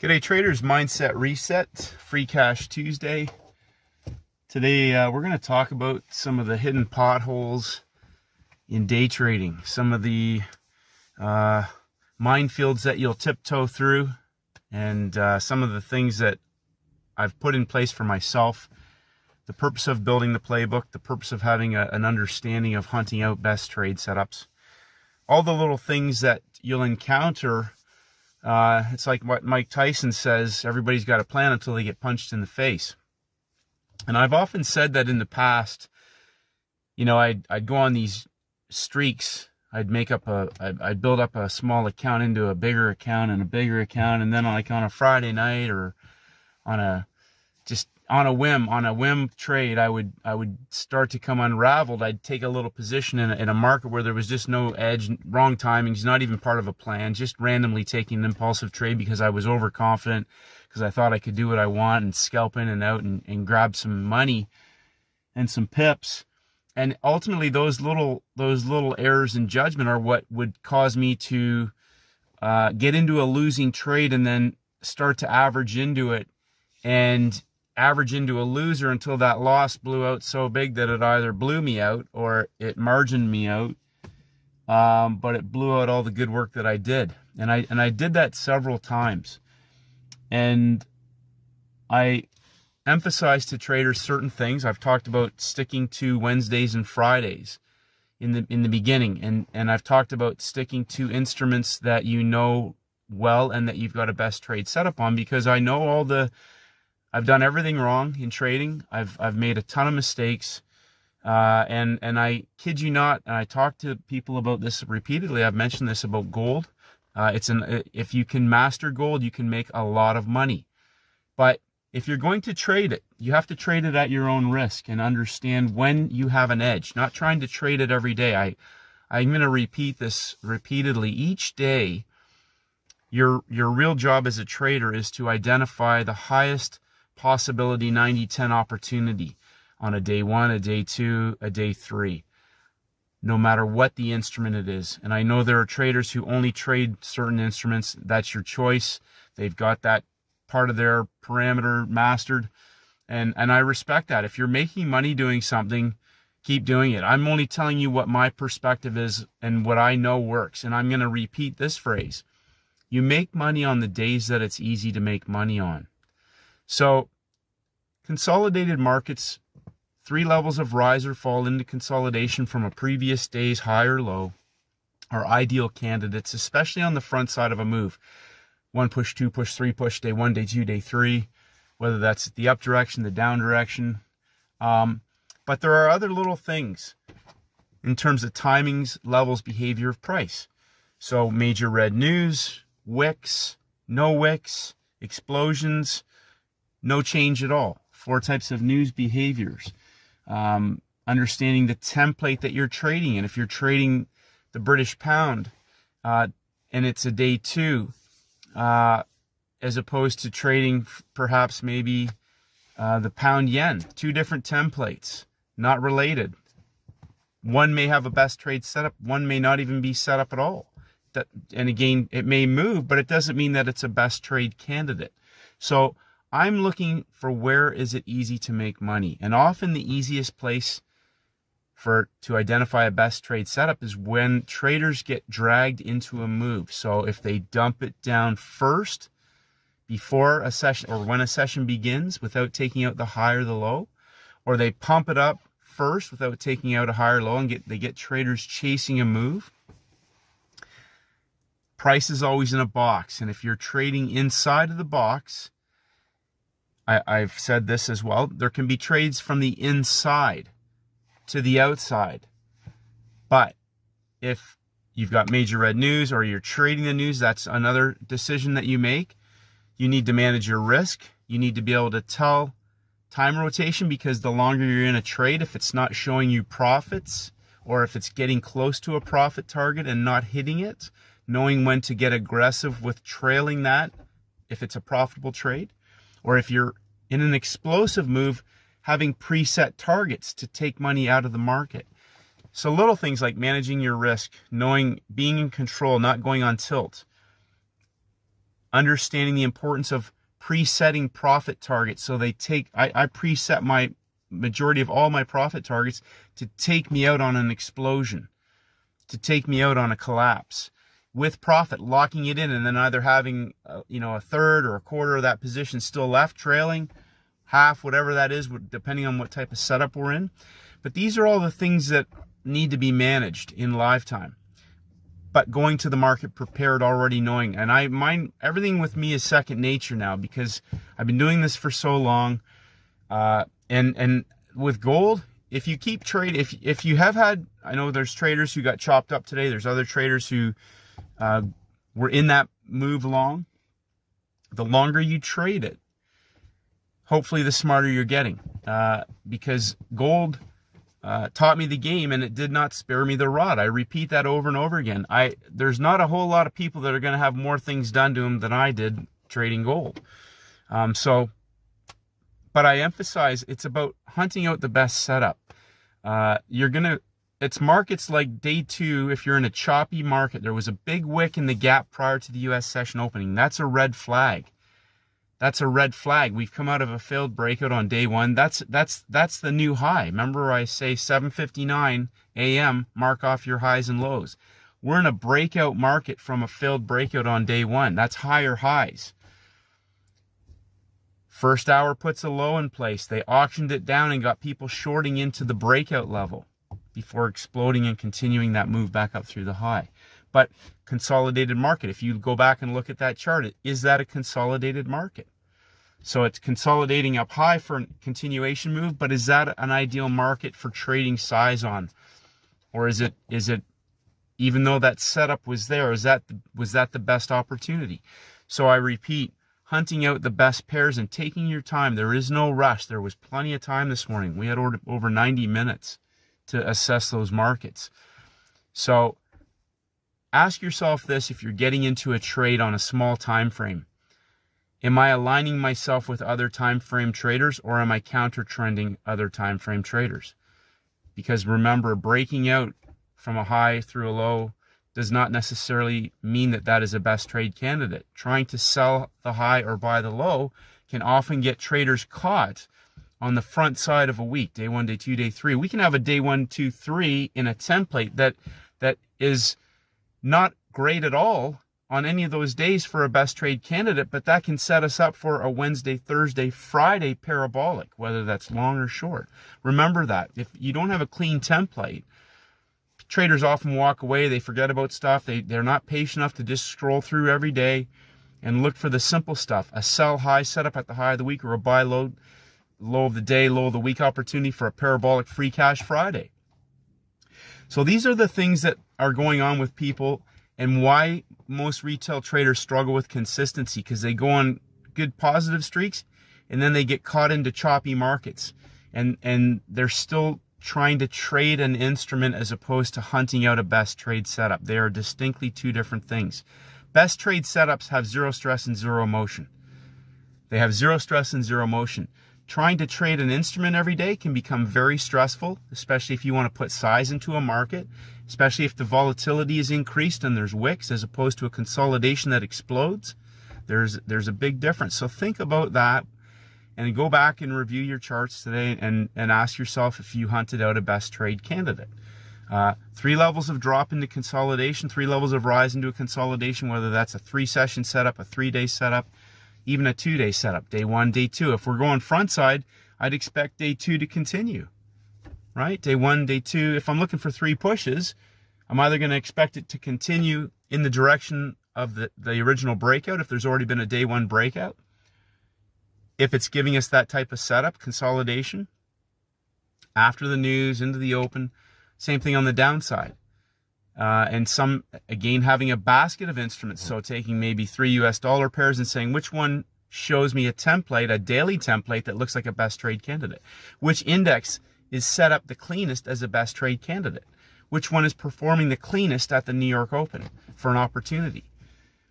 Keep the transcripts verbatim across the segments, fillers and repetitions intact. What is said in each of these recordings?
G'day traders, Mindset Reset, Free Cash Tuesday. Today uh, we're going to talk about some of the hidden potholes in day trading, some of the uh, minefields that you'll tiptoe through, and uh, some of the things that I've put in place for myself. The purpose of building the playbook, the purpose of having a, an understanding of hunting out best trade setups. All the little things that you'll encounter. Uh, it's like what Mike Tyson says, everybody's got a plan until they get punched in the face. And I've often said that in the past, you know, I'd, I'd go on these streaks. I'd make up a, I'd, I'd build up a small account into a bigger account and a bigger account. And then like on a Friday night or on a, just on a whim, on a whim trade, I would, I would start to come unraveled. I'd take a little position in a, in a market where there was just no edge, wrong timings, not even part of a plan, just randomly taking an impulsive trade because I was overconfident, because I thought I could do what I want and scalp in and out and, and grab some money and some pips. And ultimately those little, those little errors in judgment are what would cause me to uh, get into a losing trade and then start to average into it and average into a loser until that loss blew out so big that it either blew me out or it margined me out. Um, but it blew out all the good work that I did. And I, and I did that several times. And I emphasize to traders certain things. I've talked about sticking to Wednesdays and Fridays in the in the beginning, and and I've talked about sticking to instruments that you know well and that you've got a best trade setup on, because I know all the I've done everything wrong in trading. I've I've made a ton of mistakes, uh, and and I kid you not. And I talk to people about this repeatedly. I've mentioned this about gold. Uh, it's an if you can master gold, you can make a lot of money. But if you're going to trade it, you have to trade it at your own risk and understand when you have an edge. Not trying to trade it every day. I I'm going to repeat this repeatedly each day. Your your real job as a trader is to identify the highest possibility ninety ten opportunity on a day one, a day two, a day three, no matter what the instrument it is. And I know there are traders who only trade certain instruments. That's your choice. They've got that part of their parameter mastered. And, and I respect that. If you're making money doing something, keep doing it. I'm only telling you what my perspective is and what I know works. And I'm going to repeat this phrase. You make money on the days that it's easy to make money on. So consolidated markets, three levels of rise or fall into consolidation from a previous day's high or low, are ideal candidates, especially on the front side of a move. One push, two push, three push, day one, day two, day three, whether that's the up direction, the down direction. Um, but there are other little things in terms of timings, levels, behavior of price. So major red news, wicks, no wicks, explosions, no change at all. Four types of news behaviors. Um, understanding the template that you're trading in. If you're trading the British pound uh, and it's a day two, uh, as opposed to trading perhaps maybe uh, the pound yen, two different templates, not related. One may have a best trade setup. One may not even be set up at all. That, and again, it may move, but it doesn't mean that it's a best trade candidate. So I'm looking for where is it easy to make money. And often the easiest place for to identify a best trade setup is when traders get dragged into a move. So if they dump it down first before a session or when a session begins without taking out the high or the low, or they pump it up first without taking out a high or low, and get, they get traders chasing a move. Price is always in a box. And if you're trading inside of the box, I, I've said this as well, there can be trades from the inside to the outside. But if you've got major red news or you're trading the news, that's another decision that you make. You need to manage your risk. You need to be able to tell time rotation, because the longer you're in a trade, if it's not showing you profits or if it's getting close to a profit target and not hitting it, knowing when to get aggressive with trailing that if it's a profitable trade. Or if you're in an explosive move, having preset targets to take money out of the market. So little things like managing your risk, knowing, being in control, not going on tilt. understanding the importance of presetting profit targets. So they take, I, I preset my majority of all my profit targets to take me out on an explosion, to take me out on a collapse. With profit, locking it in and then either having, uh, you know, a third or a quarter of that position still left, trailing, half, whatever that is, depending on what type of setup we're in. But these are all the things that need to be managed in live time. But going to the market prepared, already knowing. And I mine, everything with me is second nature now because I've been doing this for so long. Uh, and and with gold, if you keep trade, if if you have had, I know there's traders who got chopped up today. There's other traders who uh, were in that move long. The longer you trade it, hopefully the smarter you're getting, uh, because gold Uh, taught me the game, and it did not spare me the rod. I repeat that over and over again. I there's not a whole lot of people that are going to have more things done to them than I did trading gold. Um, so, but I emphasize it's about hunting out the best setup. Uh, you're gonna. It's markets like day two. If you're in a choppy market, there was a big wick in the gap prior to the U S session opening. That's a red flag. That's a red flag. We've come out of a failed breakout on day one. That's that's that's the new high. Remember, I say seven fifty-nine A M Mark off your highs and lows. We're in a breakout market from a failed breakout on day one. That's higher highs. First hour puts a low in place. They auctioned it down and got people shorting into the breakout level before exploding and continuing that move back up through the high. But consolidated market, if you go back and look at that chart, is that a consolidated market? So it's consolidating up high for a continuation move, but is that an ideal market for trading size on? Or is it, is it, even though that setup was there, is that, was that the best opportunity? So I repeat, hunting out the best pairs and taking your time. There is no rush. There was plenty of time this morning. We had over ninety minutes to assess those markets. So ask yourself this if you're getting into a trade on a small time frame. Am I aligning myself with other time frame traders, or am I counter-trending other time frame traders? Because remember, breaking out from a high through a low does not necessarily mean that that is a best trade candidate. Trying to sell the high or buy the low can often get traders caught on the front side of a week, day one, day two, day three. We can have a day one, two, three in a template that that is not great at all on any of those days for a best trade candidate, but that can set us up for a Wednesday, Thursday, Friday parabolic, whether that's long or short. Remember that. If you don't have a clean template, traders often walk away. They forget about stuff. They, they're not patient enough to just scroll through every day and look for the simple stuff. A sell high setup at the high of the week, or a buy low, low of the day, low of the week opportunity for a parabolic free cash Friday. So these are the things that are going on with people and why most retail traders struggle with consistency, because they go on good positive streaks and then they get caught into choppy markets, and, and they're still trying to trade an instrument as opposed to hunting out a best trade setup. They are distinctly two different things. Best trade setups have zero stress and zero emotion. They have zero stress and zero emotion. Trying to trade an instrument every day can become very stressful, especially if you want to put size into a market, especially if the volatility is increased and there's wicks as opposed to a consolidation that explodes. There's, there's a big difference. So think about that and go back and review your charts today and, and ask yourself if you hunted out a best trade candidate. Uh, three levels of drop into consolidation, three levels of rise into a consolidation, whether that's a three session setup, a three day setup, even a two-day setup, day one, day two. If we're going front side, I'd expect day two to continue, right? Day one, day two. If I'm looking for three pushes, I'm either going to expect it to continue in the direction of the, the original breakout if there's already been a day one breakout. If it's giving us that type of setup, consolidation, after the news, into the open, same thing on the downside. Uh, and some, again, having a basket of instruments. So taking maybe three U S dollar pairs and saying, which one shows me a template, a daily template that looks like a best trade candidate? Which index is set up the cleanest as a best trade candidate? Which one is performing the cleanest at the New York Open for an opportunity?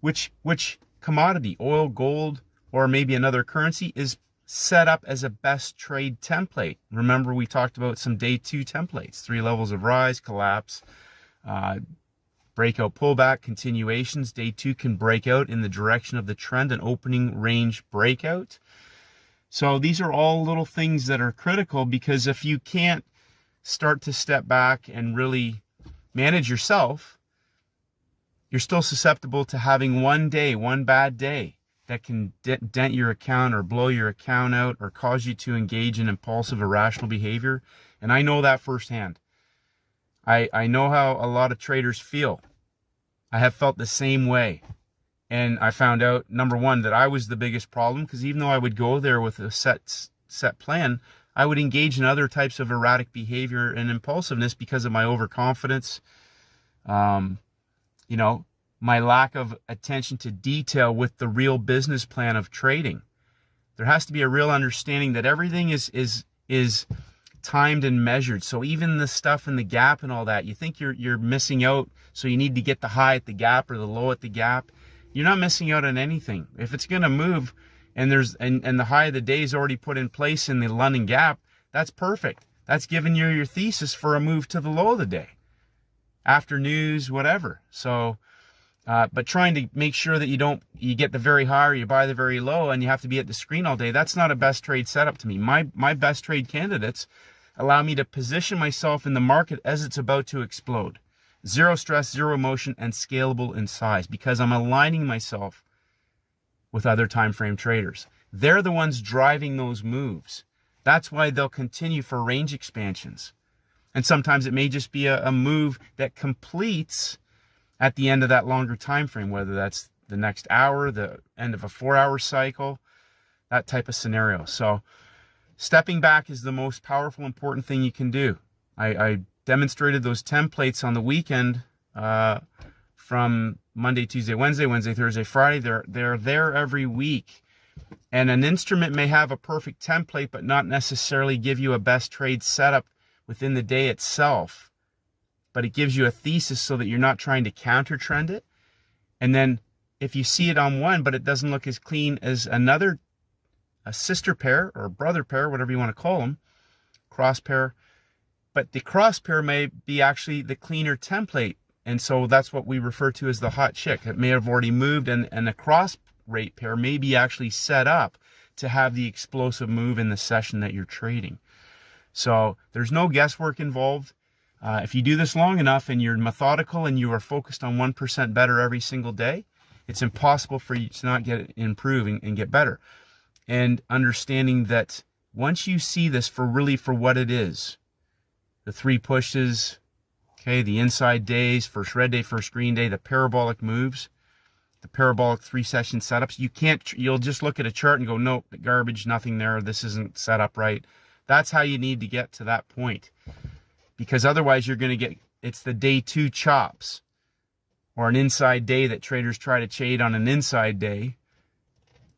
Which, which commodity, oil, gold, or maybe another currency is set up as a best trade template? Remember, we talked about some day two templates, three levels of rise, collapse, Uh, breakout pullback continuations. Day two can break out in the direction of the trend, an opening range breakout. So these are all little things that are critical, because if you can't start to step back and really manage yourself, you're still susceptible to having one day, one bad day that can dent your account or blow your account out or cause you to engage in impulsive, irrational behavior. And I know that firsthand. I, I know how a lot of traders feel. I have felt the same way. And I found out, number one, that I was the biggest problem, because even though I would go there with a set, set plan, I would engage in other types of erratic behavior and impulsiveness because of my overconfidence, um, you know, my lack of attention to detail with the real business plan of trading. There has to be a real understanding that everything is is is timed and measured. So even the stuff in the gap and all that, you think you're you're missing out, so you need to get the high at the gap or the low at the gap. You're not missing out on anything. If it's going to move and there's and, and the high of the day is already put in place in the London gap, that's perfect. That's giving you your thesis for a move to the low of the day, after news, whatever. So Uh, but trying to make sure that you don't, you get the very high or you buy the very low and you have to be at the screen all day, that's not a best trade setup to me. My, my best trade candidates allow me to position myself in the market as it's about to explode. Zero stress, zero emotion, and scalable in size, because I'm aligning myself with other time frame traders. They're the ones driving those moves. That's why they'll continue for range expansions. And sometimes it may just be a, a move that completes at the end of that longer time frame, whether that's the next hour, the end of a four-hour cycle, that type of scenario. So stepping back is the most powerful, important thing you can do. I, I demonstrated those templates on the weekend uh, from Monday, Tuesday, Wednesday, Wednesday, Thursday, Friday. They're, they're there every week. And an instrument may have a perfect template, but not necessarily give you a best trade setup within the day itself. But it gives you a thesis so that you're not trying to counter trend it. And then if you see it on one, but it doesn't look as clean as another, a sister pair or a brother pair, whatever you want to call them, cross pair, but the cross pair may be actually the cleaner template. And so that's what we refer to as the hot chick. It may have already moved, and, and the cross rate pair may be actually set up to have the explosive move in the session that you're trading. So there's no guesswork involved. Uh, if you do this long enough and you're methodical and you are focused on one percent better every single day, it's impossible for you to not get improving and get better. And understanding that once you see this for really for what it is, the three pushes, okay, the inside days, first red day, first green day, the parabolic moves, the parabolic three session setups, you can't, you'll just look at a chart and go, nope, garbage, nothing there, this isn't set up right. That's how you need to get to that point. Because otherwise you're going to get, it's the day two chops or an inside day that traders try to trade on an inside day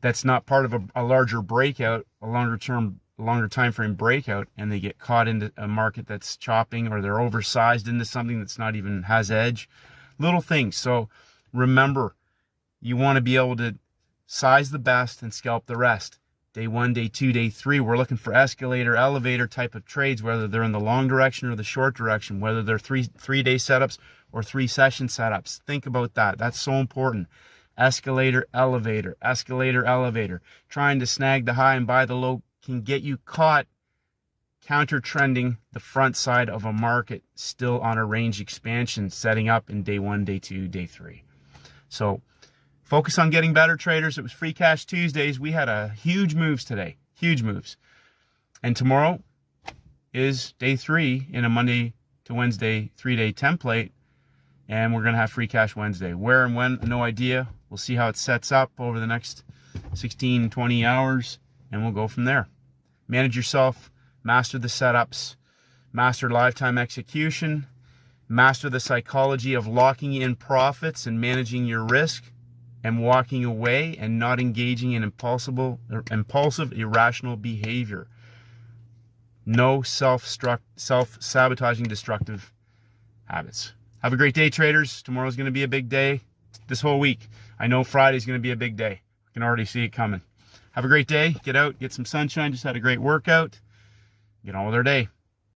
that's not part of a, a larger breakout, a longer term, longer time frame breakout, and they get caught into a market that's chopping, or they're oversized into something that's not even has edge. Little things. So remember, you want to be able to size the best and scalp the rest. Day one, day two, day three, we're looking for escalator, elevator type of trades, whether they're in the long direction or the short direction, whether they're three, three-day setups or three-session setups. Think about that. That's so important. Escalator, elevator, escalator, elevator. Trying to snag the high and buy the low can get you caught counter-trending the front side of a market still on a range expansion, setting up in day one, day two, day three. So focus on getting better, traders. It was Free Cash Tuesdays. We had a huge moves today, huge moves. And tomorrow is day three in a Monday to Wednesday three-day template. And we're going to have Free Cash Wednesday. Where and when, no idea. We'll see how it sets up over the next sixteen, twenty hours, and we'll go from there. Manage yourself, master the setups, master lifetime execution, master the psychology of locking in profits and managing your risk, and walking away and not engaging in impulsive, irrational behavior. No self-destruct, self-sabotaging, destructive habits. Have a great day, traders. Tomorrow's going to be a big day. This whole week. I know Friday's going to be a big day. I can already see it coming. Have a great day. Get out. Get some sunshine. Just had a great workout. Get on with our day.